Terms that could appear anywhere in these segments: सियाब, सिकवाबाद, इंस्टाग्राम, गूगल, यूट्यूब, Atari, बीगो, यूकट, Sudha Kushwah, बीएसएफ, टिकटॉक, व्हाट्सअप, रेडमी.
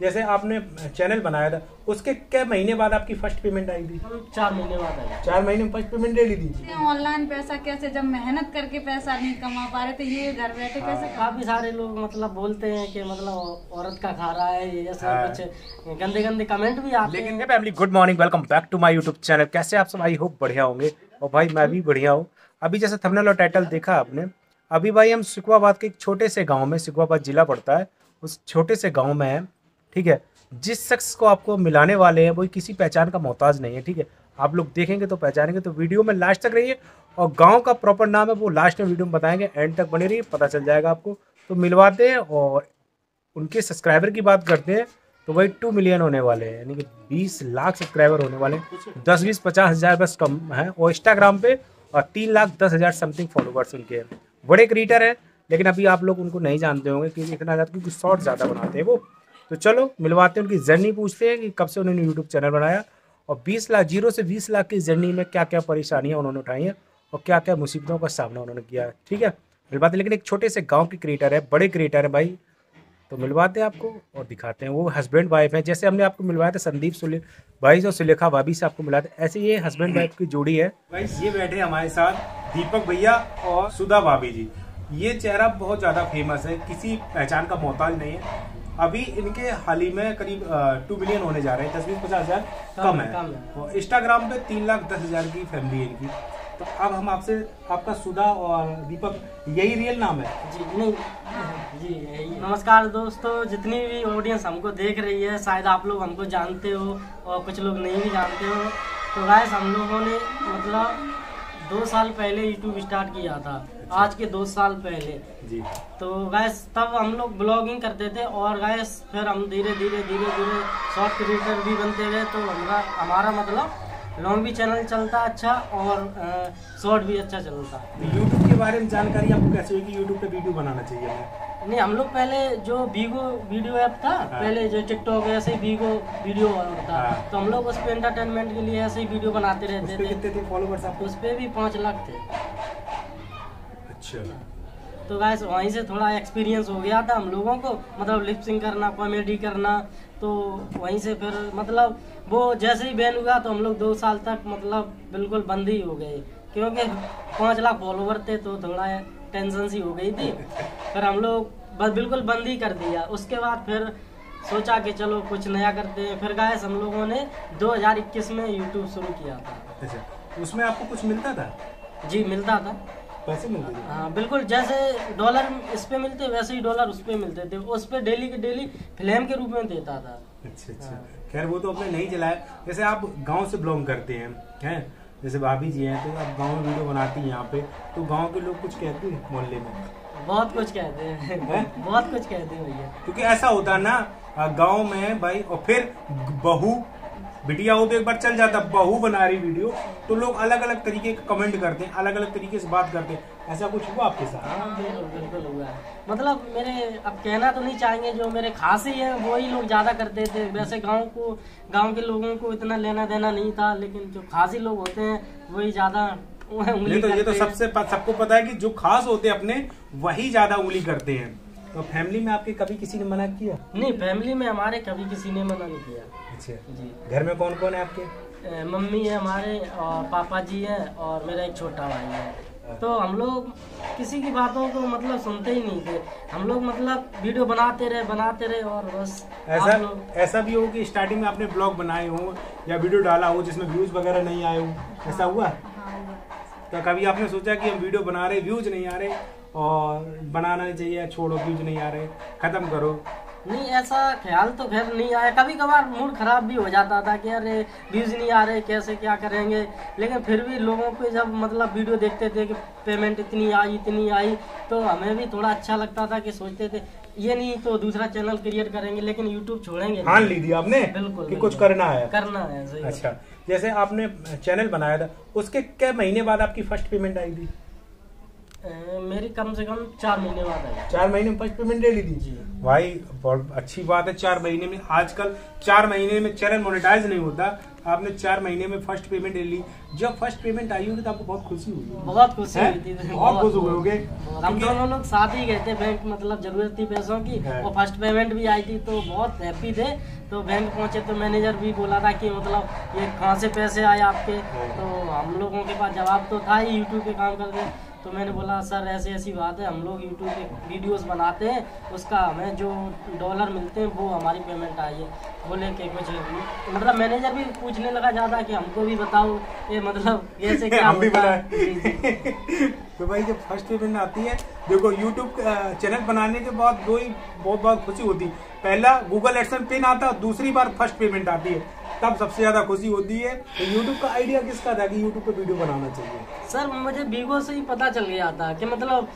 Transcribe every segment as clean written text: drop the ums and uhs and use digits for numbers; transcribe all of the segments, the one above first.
जैसे आपने चैनल बनाया था, उसके क्या महीने बाद आपकी फर्स्ट पेमेंट आई थी? 4 महीने बाद आई। 4 महीने में फर्स्ट पेमेंट ले ली थी। ऑनलाइन पैसा कैसे, जब मेहनत करके पैसा नहीं कमा पा रहे थे, ये घर बैठे कैसे? काफी सारे लोग मतलब बोलते हैं कि मतलब औरत का खा रहा है, ये ऐसा कुछ गंदे गंदे कमेंट भी आते हैं। लेकिन family good morning, welcome back to my यूट्यूब channel. कैसे आप सब? आई होप बढ़िया होंगे और भाई मैं भी बढ़िया हूँ। अभी जैसे थंबनेल और टाइटल देखा आपने, अभी भाई हम सिकवाबाद के एक छोटे से गाँव में, सिकवाबाद जिला पड़ता है, उस छोटे से गाँव में है। ठीक है, जिस शख्स को आपको मिलाने वाले हैं वो किसी पहचान का मोहताज नहीं है। ठीक है, आप लोग देखेंगे तो पहचानेंगे, तो वीडियो में लास्ट तक रहिए और गांव का प्रॉपर नाम है वो लास्ट में वीडियो में बताएंगे, एंड तक बने रहिए, पता चल जाएगा आपको। तो मिलवाते हैं और उनके सब्सक्राइबर की बात करते हैं तो वही 2 मिलियन होने वाले हैं, यानी कि 20 लाख सब्सक्राइबर होने वाले हैं। 10-20-50 हज़ार बस कम है, और इंस्टाग्राम पर 3,10,000 समथिंग फॉलोवर्स उनके हैं। बड़े क्रिएटर हैं, लेकिन अभी आप लोग उनको नहीं जानते होंगे कि इतना ज़्यादा, क्योंकि शॉर्ट ज़्यादा बनाते हैं वो। तो चलो मिलवाते हैं, उनकी जर्नी पूछते हैं कि कब से उन्होंने यूट्यूब चैनल बनाया और 20 लाख 0 से 20 लाख की जर्नी में क्या क्या परेशानियां उन्होंने उठाई हैं और क्या क्या मुसीबतों का सामना उन्होंने किया है। ठीक है, मिलवाते हैं। लेकिन एक छोटे से गांव के क्रिएटर है, बड़े क्रिएटर है भाई, तो मिलवाते हैं आपको और दिखाते हैं। वो हस्बैंड वाइफ हैं, जैसे हमने आपको मिलवाया था संदीप भाई और सुलेखा भाभी से आपको मिलाया था, ऐसे ये हस्बैंड वाइफ की जोड़ी है। भाई ये बैठे हमारे साथ दीपक भैया और सुधा भाभी जी। ये चेहरा बहुत ज़्यादा फेमस है, किसी पहचान का मोहताज नहीं है। अभी इनके हाल ही में करीब 2 मिलियन होने जा रहे हैं, 10-20-50 हज़ार कम है। इंस्टाग्राम पे 3,10,000 की फैमिली है इनकी। तो अब हम आपसे, आपका सुधा और दीपक यही रियल नाम है जी? नहीं जी, यही। नमस्कार दोस्तों, जितनी भी ऑडियंस हमको देख रही है, शायद आप लोग हमको जानते हो और कुछ लोग नहीं भी जानते हो। तो गाइस, हम लोगों ने मतलब 2 साल पहले यूट्यूब स्टार्ट किया था। अच्छा। आज के 2 साल पहले जी। तो गैस तब हम लोग ब्लॉगिंग करते थे और गैस फिर हम धीरे धीरे शॉर्ट क्रिएटर भी बनते गए। तो हमारा मतलब लॉन्ग भी चैनल चलता अच्छा और शॉर्ट भी अच्छा चलता। यूट्यूब के बारे में जानकारी आपको कैसे हुई कि यूट्यूब पे वीडियो बनाना चाहिए? नहीं, हम लोग पहले जो बीगो वीडियो ऐप था, पहले जो टिकटॉक ऐसे ही बीगो वीडियो था, तो हम लोग उस पर एंटरटेनमेंट के लिए ऐसे ही वीडियो बनाते रहते थे। कितने थे फॉलोवर्स आपके? उस पर भी 5 लाख थे। अच्छा। तो गाइस वहीं से थोड़ा एक्सपीरियंस हो गया था हम लोगों को, मतलब लिपसिंग करना, कॉमेडी करना। तो वहीं से फिर मतलब वो जैसे ही बैन हुआ तो हम लोग 2 साल तक मतलब बिल्कुल बंद ही हो गए, क्योंकि 5 लाख फॉलोवर थे तो थोड़ा टेंशन सी हो गई थी। फिर हम लोग बस बिल्कुल बंद ही कर दिया। उसके बाद फिर सोचा कि चलो कुछ नया करते हैं। फिर गाइस हम लोगों ने 2021 में यूट्यूब शुरू किया था। अच्छा, उसमें आपको कुछ मिलता था? जी मिलता था, पैसे मिलते थे। हाँ बिल्कुल, जैसे डॉलर इस पे मिलते वैसे ही डॉलर उस पे मिलते थे। उस पे डेली के डेली फ्लेम के रूप में देता था। अच्छा अच्छा। खैर वो तो आपने नहीं चलाया। जैसे आप गांव से बिलोंग करते हैं जैसे भाभी जी हैं, तो आप गांव में वीडियो बनाती हैं यहाँ पे, तो गांव के लोग कुछ कहते हैं? मोहल्ले में बहुत कुछ कहते हैं, बहुत कुछ कहते हैं भैया, क्योंकि ऐसा होता ना गाँव में भाई। और फिर बहू बिटिया हो तो एक बार चल जाता, बहू बना रही वीडियो तो लोग अलग अलग तरीके के कमेंट करते हैं, अलग अलग तरीके से बात करते हैं। ऐसा कुछ हुआ आपके साथ? हाँ बिल्कुल हुआ। मतलब मेरे, अब कहना तो नहीं चाहेंगे, जो मेरे खास ही हैं वही लोग ज़्यादा करते थे। वैसे गांव के लोगों को इतना लेना देना नहीं था, लेकिन जो खासी लोग होते हैं वही ज़्यादा उंगली करते हैं। ये तो सबको पता है कि जो खास होते हैं अपने वही ज़्यादा उंगली करते हैं। तो फैमिली में आपके कभी किसी ने मना किया? नहीं, फैमिली में हमारे कभी किसी ने मना नहीं किया। अच्छा जी। घर में कौन कौन है आपके? मम्मी है हमारे और पापा जी हैं और मेरा एक छोटा भाई है। तो हम लोग किसी की बातों को मतलब सुनते ही नहीं थे। हम लोग मतलब वीडियो बनाते रहे और बस। ऐसा भी हो कि स्टार्टिंग में आपने ब्लॉग बनाए हो या वीडियो डाला हो जिसमें व्यूज वगैरह नहीं आए हो, ऐसा हुआ? तो कभी आपने सोचा कि हम वीडियो बना रहे, व्यूज नहीं आ रहे और बनाना चाहिए, छोड़ो व्यूज नहीं आ रहे, खत्म करो? नहीं, ऐसा ख्याल तो खैर नहीं आया। कभी कभार मूड खराब भी हो जाता था कि अरे व्यूज नहीं आ रहे, कैसे क्या करेंगे। लेकिन फिर भी लोगों को जब मतलब वीडियो देखते थे कि पेमेंट इतनी आई तो हमें भी थोड़ा अच्छा लगता था कि सोचते थे ये नहीं तो दूसरा चैनल क्रिएट करेंगे, लेकिन यूट्यूब छोड़ेंगे। हाँ ली दिया आपने बिल्कुल कि कुछ करना है सही। अच्छा, जैसे आपने चैनल बनाया था, उसके क्या महीने बाद आपकी फर्स्ट पेमेंट आई थी? मेरी कम से कम 4 महीने बाद आई। 4 महीने में फर्स्ट पेमेंट ले ली थी जी। भाई बहुत अच्छी बात है। 4 महीने में, आजकल 4 महीने में चैनल मोनेटाइज नहीं होता आपने 4 महीने में फर्स्ट पेमेंट ले ली, जब फर्स्ट पेमेंट आई होगी तो आपको बहुत खुशी हुई? बहुत खुशी हुई थी, बहुत खुश हुए होंगे। हम दोनों लोग साथ ही गए थे बैंक, मतलब जरूरत थी पैसों की, और फर्स्ट पेमेंट भी आई थी तो बहुत हैप्पी थे। तो बैंक पहुंचे तो मैनेजर भी बोला था कि मतलब ये कहाँ से पैसे आए आपके, तो हम लोगों के पास जवाब तो था ही, यूट्यूब पे काम कर रहे। तो मैंने बोला सर ऐसी ऐसी बात है, हम लोग यूट्यूब पे वीडियोस बनाते हैं, उसका हमें जो डॉलर मिलते हैं वो हमारी पेमेंट आई है। बोले कि कुछ मतलब मैनेजर भी पूछने लगा ज़्यादा कि हमको भी बताओ ये मतलब कैसे क्या हम भी बनाए। तो भाई जब फर्स्ट पेमेंट आती है, देखो यूट्यूब चैनल बनाने के बाद दो ही बहुत बहुत खुशी होती, पहला गूगल एडसन पिन आता, दूसरी बार फर्स्ट पेमेंट आती है, तब सबसे ज्यादा खुशी होती है। तो यूट्यूब का आइडिया किसका था कि यूट्यूब पे वीडियो बनाना चाहिए? सर मुझे वीडियो से ही पता चल गया था कि मतलब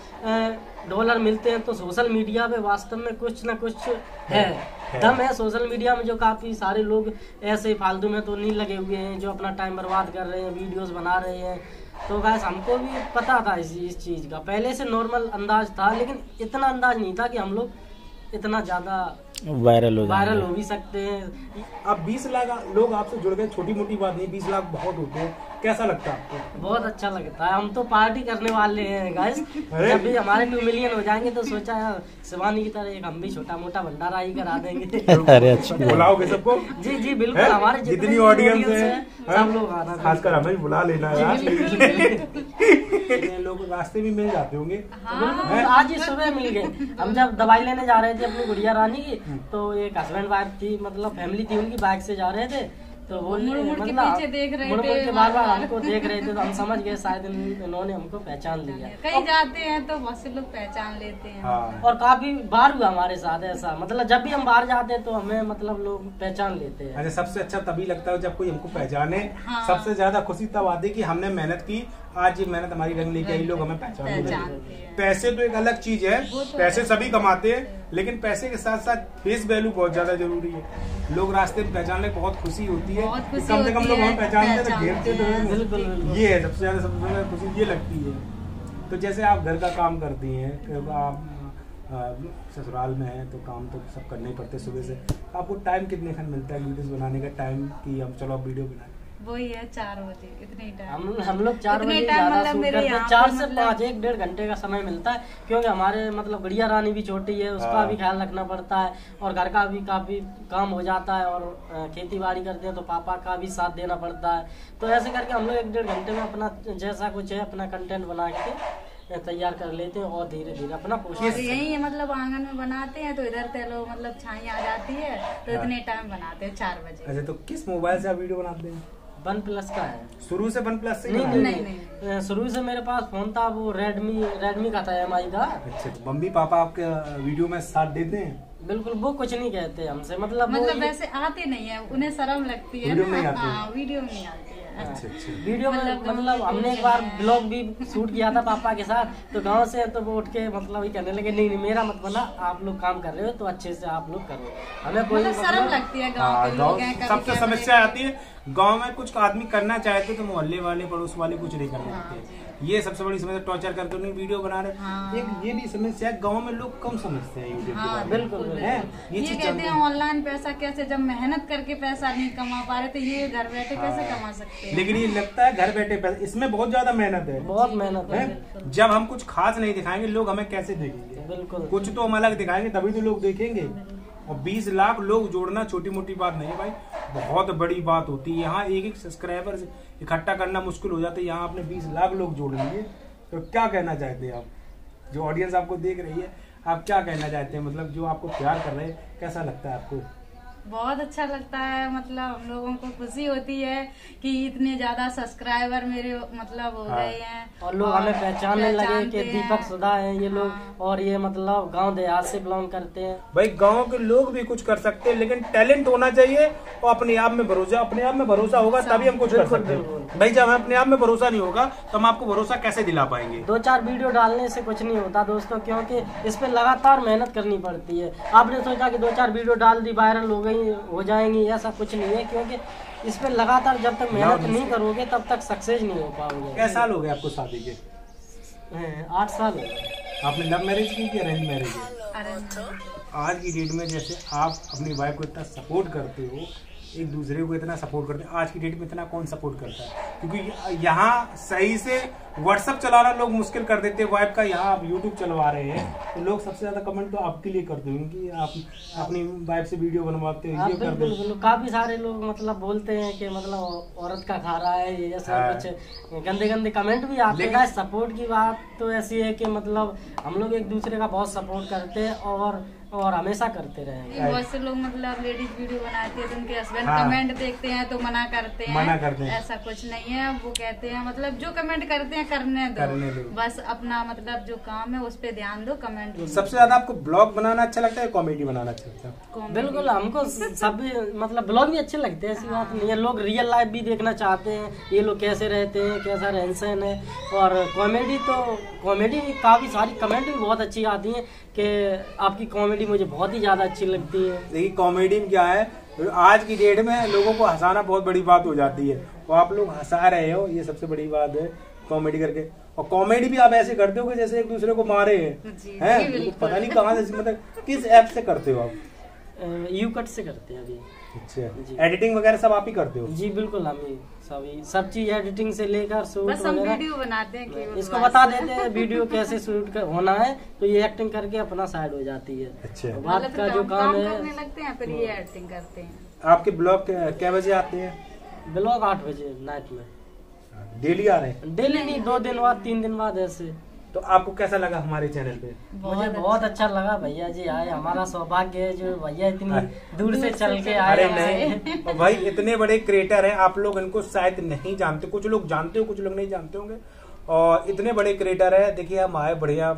डॉलर मिलते हैं तो सोशल मीडिया पे वास्तव में कुछ ना कुछ है। दम है सोशल मीडिया में, जो काफी सारे लोग ऐसे फालतू में तो नहीं लगे हुए हैं जो अपना टाइम बर्बाद कर रहे हैं, वीडियोस बना रहे हैं। तो गाइस हमको भी पता था इस चीज का, पहले से नॉर्मल अंदाज था, लेकिन इतना अंदाज नहीं था कि हम लोग इतना ज्यादा वायरल हो भी सकते हैं। अब 20 लाख लोग आपसे जुड़ गए, छोटी मोटी बात नहीं, 20 लाख बहुत होते हैं। कैसा लगता है आपको? बहुत अच्छा लगता है, हम तो पार्टी करने वाले हैं गाइस। जब भी हमारे 2 मिलियन हो जाएंगे तो सोचा यार शिवानी की तरह एक हम भी छोटा मोटा भंडारा ही करा देंगे। अरे अच्छा बुलाओगे सबको? जी जी बिल्कुल, हमारे जितनी ऑडियंस है सब लोग आना, खासकर हमें बुला लेना यार। लोग रास्ते भी मिल जाते होंगे। हाँ। आज ही सुबह मिल गए, हम जब दवाई लेने जा रहे थे अपनी गुड़िया रानी की, तो एक हस्बैंड वाइफ थी, मतलब फैमिली थी उनकी, बाइक से जा रहे थे तो वो बार-बार हमको देख रहे थे, तो हम समझ गए शायद इन्होंने हमको पहचान लिया। कहीं जाते हैं तो बहुत से लोग पहचान लेते हैं। हाँ। और काफी बार हुआ हमारे साथ ऐसा, मतलब जब भी हम बाहर जाते हैं तो हमें मतलब लोग पहचान लेते हैं। अरे सबसे अच्छा तभी लगता है जब कोई हमको पहचाने। हाँ। सबसे ज्यादा खुशी तब आती है कि हमने मेहनत की, आज ये मेहनत हमारी रंग लेके आई, लोग हमें पहचान। पैसे तो एक अलग चीज है, पैसे सभी कमाते हैं, लेकिन पैसे के साथ साथ फेस वैल्यू बहुत ज्यादा जरूरी है। लोग रास्ते में पहचानने बहुत खुशी होती है, कम से कम लोग हमें पहचानते हैं, घेरते तो है, ये है सबसे ज्यादा, खुशी ये लगती है। तो जैसे आप घर का काम करती हैं, आप ससुराल में हैं तो काम तो सब करने ही पड़ते, सुबह से आपको टाइम कितने खन मिलता है वीडियोस बनाने का? टाइम की हम चलो वीडियो बनाए वही है 4 बजे, इतने टाइम हम लोग 4 बजे ज़्यादा शूट करते हैं, 4 से 5 1-1.5 घंटे का समय मिलता है, क्योंकि हमारे मतलब गुड़िया रानी भी छोटी है, उसका भी ख्याल रखना पड़ता है, और घर का भी काफी काम हो जाता है, और खेती बाड़ी करते हैं तो पापा का भी साथ देना पड़ता है। तो ऐसे करके हम लोग 1-1.5 घंटे में अपना जैसा कुछ है अपना कंटेंट बना के तैयार कर लेते हैं, और धीरे धीरे अपना पोस्ट यही है, मतलब आंगन में बनाते हैं तो इधर तेलो मतलब छाई आ जाती है, तो इतने टाइम बनाते हैं 4 बजे। अच्छा तो किस मोबाइल से आप वीडियो बनाते हैं? 1+ का है, शुरू से 1+ से? नहीं, शुरू से मेरे पास फोन था वो रेडमी का था, MI का। अच्छा तो मम्मी पापा आपके वीडियो में साथ देते हैं? बिल्कुल, वो कुछ नहीं कहते हमसे, मतलब वैसे आते नहीं है, उन्हें शर्म लगती है, वीडियो में नहीं आती है। अच्छा, वीडियो मतलब हमने एक बार ब्लॉग भी शूट किया था पापा के साथ, तो गांव से तो वो उठ के मतलब ये करने लगे, नहीं नहीं मेरा मत बना, आप लोग काम कर रहे हो तो अच्छे से आप लोग करो, हमें कोई शर्म लगती है। गाँव के लोग सबसे समस्या आती है, गाँव में कुछ आदमी करना चाहते तो मोहल्ले वाले पड़ोस वाले कुछ नहीं करने देते, ये सबसे बड़ी समस्या, टॉर्चर करते उन्हें वीडियो बना रहे, एक ये भी समस्या गाँव में लोग कम समझते हैं यूट्यूब के। बिल्कुल है, ये कहते हैं ऑनलाइन पैसा कैसे, जब मेहनत करके पैसा नहीं कमा पा रहे तो ये घर बैठे कैसे कमा सकते हैं, लेकिन ये लगता है घर बैठे पैसा, इसमें बहुत ज्यादा मेहनत है, बहुत मेहनत है। जब हम कुछ खास नहीं दिखाएंगे लोग हमें कैसे देखेंगे? बिल्कुल, कुछ तो हम अलग दिखाएंगे तभी तो लोग देखेंगे। और 20 लाख लोग जोड़ना छोटी मोटी बात नहीं है भाई, बहुत बड़ी बात होती है। यहाँ एक एक सब्सक्राइबर इकट्ठा करना मुश्किल हो जाता है, यहाँ आपने 20 लाख लोग जोड़ लिए, तो क्या कहना चाहते हैं आप, जो ऑडियंस आपको देख रही है, आप क्या कहना चाहते हैं, मतलब जो आपको प्यार कर रहे हैं, कैसा लगता है आपको? बहुत अच्छा लगता है, मतलब हम लोगों को खुशी होती है कि इतने ज्यादा सब्सक्राइबर मेरे मतलब हो गए हैं, और लोग हमें पहचानने लगे कि दीपक सुधा है ये लोग। हाँ। और ये मतलब गांव देहात से बिलोंग करते हैं। भाई गांव के लोग भी कुछ कर सकते हैं, लेकिन टैलेंट होना चाहिए और अपने आप में भरोसा, अपने आप में भरोसा होगा तभी हम कुछ कर सकते हैं। भाई जब हमें अपने आप में भरोसा नहीं होगा तो हम आपको भरोसा कैसे दिला पाएंगे? 2-4 वीडियो डालने से कुछ नहीं होता दोस्तों, क्योंकि इस पर लगातार मेहनत करनी पड़ती है। आपने सोचा कि 2-4 वीडियो डाल दी वायरल हो गई हो जाएंगी, ऐसा कुछ नहीं है, क्योंकि इस पर लगातार जब तक मेहनत नहीं करोगे तब तक सक्सेस नहीं हो पाओगे। क्या साल हो गए आपको शादी के? 8 साल हो गए। आपने लव मैरिज की कि अरेंज मैरिज की? आज की डेट में जैसे आप अपनी वाइफ को इतना सपोर्ट करते हो, एक दूसरे को इतना सपोर्ट करते हैं। आज की डेट में इतना कौन सपोर्ट करता है, क्योंकि यहाँ सही से व्हाट्सअप चलाना लोग मुश्किल कर देते हैं वाइफ का। यहाँ आप यूट्यूब चलवा रहे हैं तो लोग सबसे ज्यादा कमेंट तो आपके लिए करते हैं कि आप अपनी वाइफ से वीडियो बनवाते हो, ये करते हैं। काफी सारे लोग मतलब बोलते हैं कि मतलब औरत का खा रहा है, ये सब कुछ गंदे गंदे कमेंट भी आते हैं। सपोर्ट की बात तो ऐसी है कि मतलब हम लोग एक दूसरे का बहुत सपोर्ट करते हैं और हमेशा करते रहेंगे। बहुत से लोग मतलब लेडीज वीडियो बनाती है तो उनके हस्बैंड कमेंट देखते हैं तो मना करते हैं। ऐसा कुछ नहीं है, वो कहते हैं मतलब जो कमेंट करते हैं करने दो। बस अपना मतलब जो काम है उस पे ध्यान दो। कमेंट सबसे ज्यादा आपको ब्लॉग बनाना अच्छा लगता है, कॉमेडी बनाना अच्छा लगता है? बिल्कुल, हमको सब मतलब ब्लॉग भी अच्छे लगते हैं, ऐसी बात नहीं है। लोग रियल लाइफ भी देखना चाहते हैं, ये लोग कैसे रहते हैं, कैसा रहन सहन है। और कॉमेडी तो कॉमेडी काफी सारी कमेंट भी बहुत अच्छी आती है कि आपकी कॉमेडी मुझे बहुत ही ज्यादा अच्छी लगती है। देखिए कॉमेडी में क्या है, आज की डेट में लोगों को हंसाना बहुत बड़ी बात हो जाती है, और आप लोग हंसा रहे हो, ये सबसे बड़ी बात है कॉमेडी करके। और कॉमेडी भी आप ऐसे करते हो कि जैसे एक दूसरे को मारे हैं, पता नहीं कहाँ से, मतलब किस ऐप से करते हो आप? यूकट से करते हैं अभी। अच्छा, एडिटिंग वगैरह सब आप ही करते हो? जी बिल्कुल, हम ही सब चीज एडिटिंग से लेकर शूट बनाते हैं। इसको बता देते हैं वीडियो कैसे शूट होना है, तो ये एक्टिंग करके अपना साइड हो जाती है। अच्छा, बात का जो काम है लगते हैं फिर ये एक्टिंग करते हैं। आपके ब्लॉग क्या बजे आते हैं? ब्लॉग 8 बजे नाइट में। डेली आ रहे हैं? डेली नहीं, 2 दिन बाद 3 दिन बाद ऐसे। तो आपको कैसा लगा हमारे चैनल पे? मुझे बहुत अच्छा लगा। भैया जी आए, हमारा सौभाग्य है जो भैया इतनी दूर से चल के आए हैं। भाई इतने बड़े क्रिएटर हैं, आप लोग इनको शायद नहीं जानते, कुछ लोग जानते हो कुछ लोग नहीं जानते होंगे। और इतने बड़े क्रिएटर है, देखिए हम आए, बढ़िया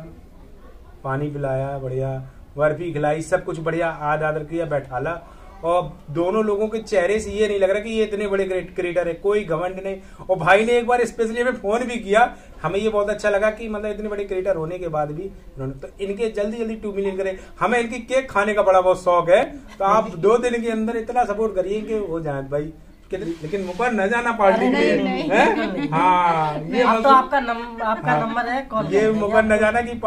पानी पिलाया, बढ़िया बर्फी खिलाई, सब कुछ बढ़िया आद आदर किया, बैठाला। और दोनों लोगों के चेहरे से ये नहीं लग रहा कि ये इतने बड़े क्रिएटर है, कोई घमंड नहीं। और भाई ने एक बार स्पेशली हमें फोन भी किया, हमें ये बहुत अच्छा लगा कि मतलब इतने बड़े क्रिएटर होने के बाद भी इन्होंने, तो इनके जल्दी 2 मिलियन करें। हमें इनकी केक खाने का बड़ा बहुत शौक है, तो आप 2 दिन के अंदर इतना सपोर्ट करिए कि हो जाए भाई। लेकिन मुकर न जाना पार्टी के लिए। हाँ, ये तो आपका नंबर है, ये मुकर न जाना कि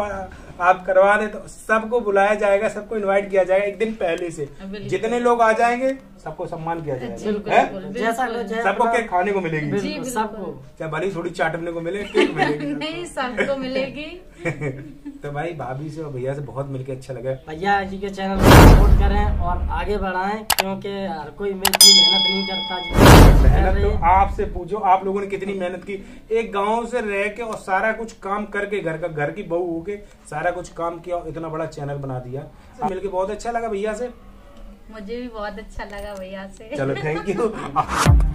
आप करवा दे, तो सबको बुलाया जाएगा, सबको इनवाइट किया जाएगा एक दिन पहले से। जितने लोग आ जाएंगे सबको सम्मान किया जाएगा, जैसा सबको केक खाने को मिलेगी, सबको चाहे भले थोड़ी चाटने को मिले, केक मिलेगी, नहीं सबको मिलेगी। तो भाई भाभी से और भैया से बहुत मिलके अच्छा लगा। भैया जी के चैनल को सपोर्ट करें और आगे बढ़ाएं, क्योंकि हर कोई मेहनत नहीं करता। मेहनत तो आपसे पूछो, आप लोगों ने कितनी मेहनत की, एक गांव से रह के और सारा कुछ काम करके, घर की बहू होके सारा कुछ काम किया, इतना बड़ा चैनल बना दिया। मिलके बहुत अच्छा लगा भैया से। मुझे भी बहुत अच्छा लगा भैया से। चलो थैंक यू।